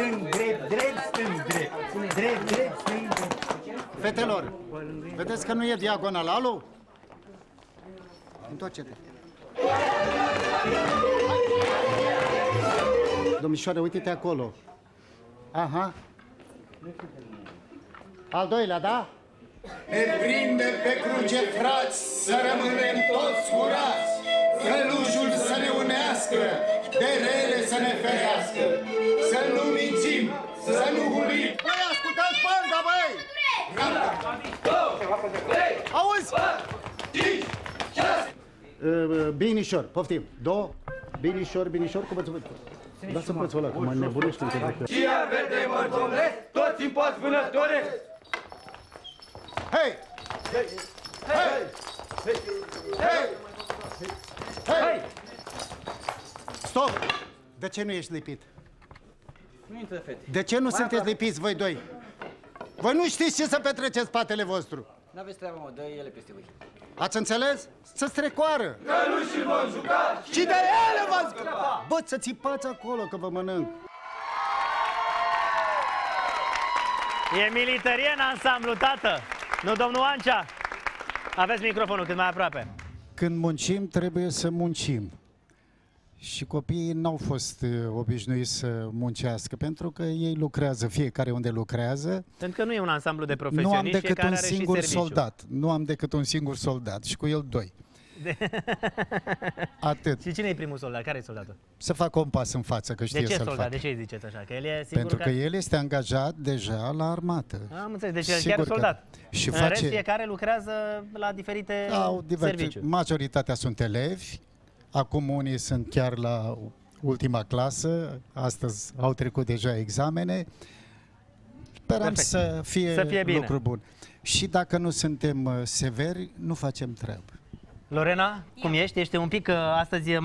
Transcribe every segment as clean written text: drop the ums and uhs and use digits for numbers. stâng, drept, drept, stâng, drept. Drept, drept, stâng, drept. Fetelor, vedeți că nu e diagonal, alu? Întoarce-te. Domnișoară, uite-te acolo. Aha. Al doilea, da? Ne prinde pe cruce, frați, să rămânem toți curați, călușul să ne unească, de rele să ne ferească, să nu mințim, să nu hulim. Băi, ascultați banda, băi! Gata! Auzi! Binișor, poftim! Două, binișor, binișor, cum ați văzut? Lasă-mi poți ăla, cum mai nebunește. Și iar vede, mă, domnule, toți îmi poți vânătoare! Hei! Hei! Hei! Hei! Hei! Stop! De ce nu ești lipit? Nu intră, fete. De ce nu sunteți lipiți voi doi? Voi nu știți ce să petreceți spatele vostru. N-aveți treabă, mă, dă ele peste voi. Ați înțeles? Să-ți trecoară! Că nu și vom juca! Și de ele v-ați scăpa! Bă, să țipați acolo, că vă mănânc! E militarien ansamblu, tată! Nu, domnul Ancea? Aveți microfonul cât mai aproape. Când muncim, trebuie să muncim. Și copiii n-au fost obișnuiți să muncească, pentru că ei lucrează, fiecare unde lucrează. Pentru că nu e un ansamblu de profesioniști. Nu am decât un singur soldat. Nu am decât un singur soldat și cu el doi. Atât. Și cine e primul soldat? Care e soldatul? Să facă un pas în față, că știe să-l facă. De ce soldat? De ce îi ziceți așa? Că el e singur. Pentru că el este angajat deja la armată. Am înțeles, deci el e chiar soldat. Și în rest, fiecare lucrează la diferite serviciuri. Majoritatea sunt elevi. Acum unii sunt chiar la ultima clasă, astăzi au trecut deja examene. Sperăm să fie lucru bun. Și dacă nu suntem severi, nu facem treabă. Lorena, cum ești? Ești un pic astăzi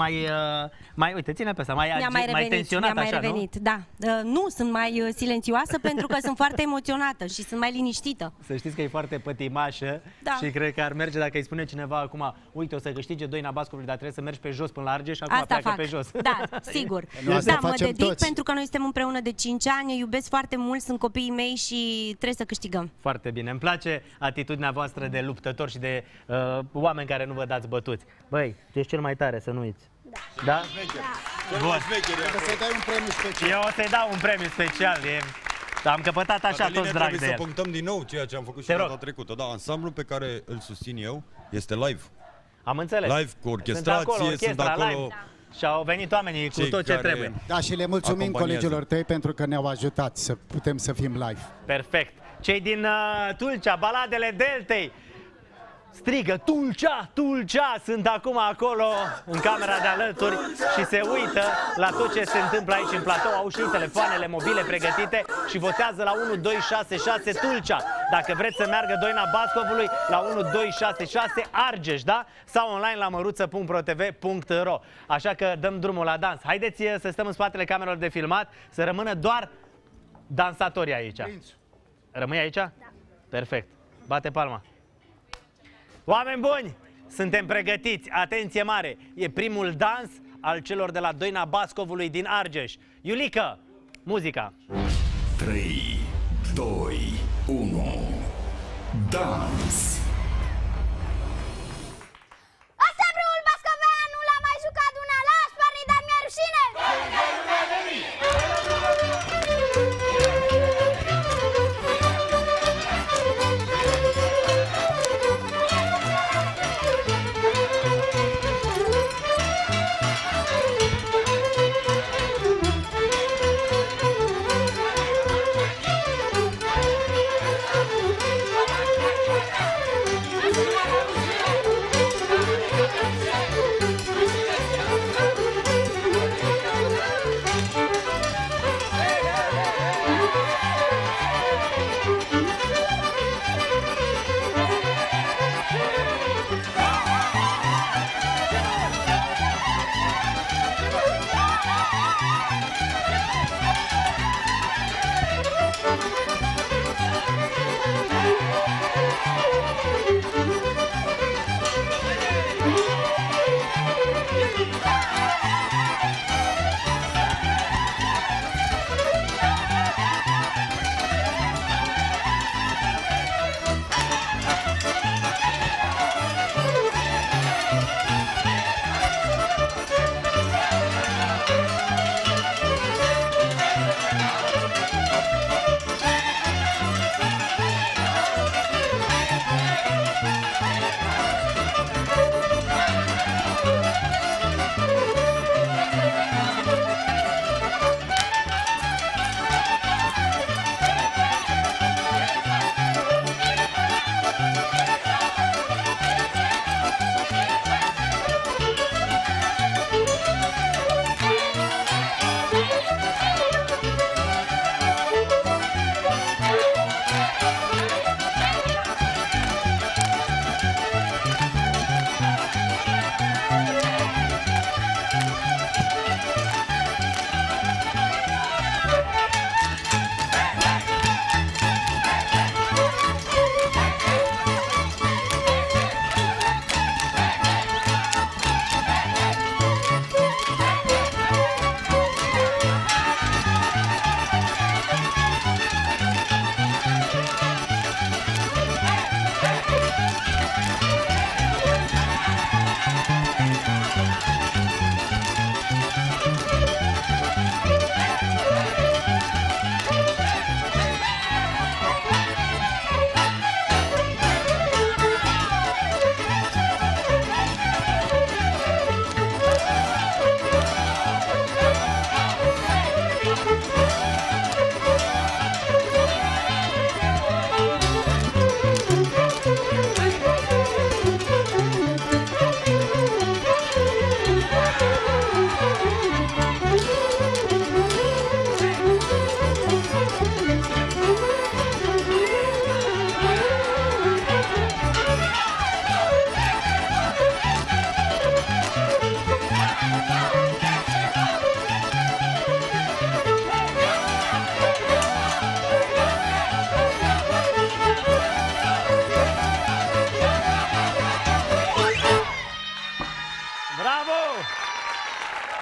mai uite, ține pe asta, mai tensionată așa, nu? Da. Nu, sunt mai silențioasă pentru că sunt foarte emoționată și sunt mai liniștită. Să știți că e foarte pătimașă și cred că ar merge dacă îi spune cineva acum, uite, o să câștige Doina Bascoveanu, dar trebuie să mergi pe jos până la Argeș și acum asta pleacă pe jos. Da, sigur. Da, mă dedic pentru că noi suntem împreună de 5 ani, iubesc foarte mult, sunt copiii mei și trebuie să câștigăm. Foarte bine, îmi place atitudinea voastră de luptători și de oameni care nu vă dați bătuți. Băi, tu ești cel mai tare, să nu uiți. Da? Da? Bun. Să-i dai un premiu special. Eu o să-i dau un premiu special. Am căpătat așa toți drag de el. Să punctăm din nou ceea ce am făcut și data trecută. Da, ansamblul pe care îl susțin eu este live. Am înțeles. Live cu orchestrație, sunt acolo. Și au venit oamenii cu tot ce trebuie. Da, și le mulțumim colegilor tăi pentru că ne-au ajutat să putem să fim live. Perfect. Cei din Tulcea, baladele Deltei, strigă Tulcea, Tulcea, sunt acum acolo în camera de alături și se uită la tot ce se întâmplă aici în platou. Au și telefoanele mobile pregătite și votează la 1266 Tulcea. Dacă vreți să meargă Doina Bascovului, la 1266 Argeș, da? Sau online la maruta.protv.ro. Așa că dăm drumul la dans. Haideți să stăm în spatele camerelor de filmat, să rămână doar dansatorii aici. Rămâi aici? Da. Perfect. Bate palma. Oameni buni, suntem pregătiți, atenție mare, e primul dans al celor de la Doina Bascovului din Argeș. Iulica, muzica! 3, 2, 1, dans! Ansamblul Bascoveanu l-a mai jucat una la Sparni, dar mi-a rușine!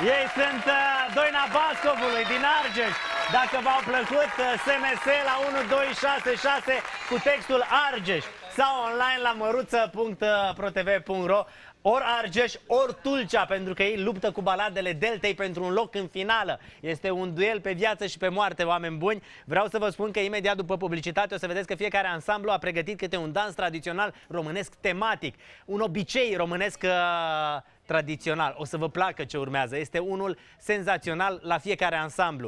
Ei sunt Doina Bascovului din Argeș. Dacă v-au plăcut, SMS la 1266 cu textul Argeș sau online la maruta.protv.ro. Ori Argeș, ori Tulcea, pentru că ei luptă cu baladele Deltei pentru un loc în finală. Este un duel pe viață și pe moarte, oameni buni. Vreau să vă spun că imediat după publicitate o să vedeți că fiecare ansamblu a pregătit câte un dans tradițional românesc tematic. Un obicei românesc tradițional. O să vă placă ce urmează. Este unul senzațional la fiecare ansamblu.